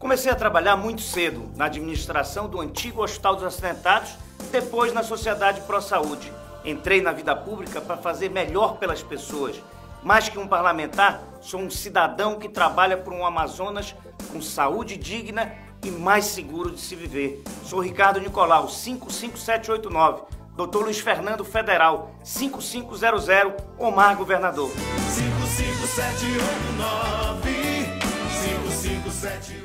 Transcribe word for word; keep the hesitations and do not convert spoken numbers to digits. Comecei a trabalhar muito cedo na administração do antigo Hospital dos Acidentados, depois na Sociedade Pró-Saúde. Entrei na vida pública para fazer melhor pelas pessoas. Mais que um parlamentar, sou um cidadão que trabalha por um Amazonas com saúde digna e mais seguro de se viver. Sou Ricardo Nicolau, cinco cinco sete oito nove, doutor Luiz Fernando Federal, cinco cinco zero zero, Omar Governador. cinco cinco sete oito nove, cinco cinco sete oito nove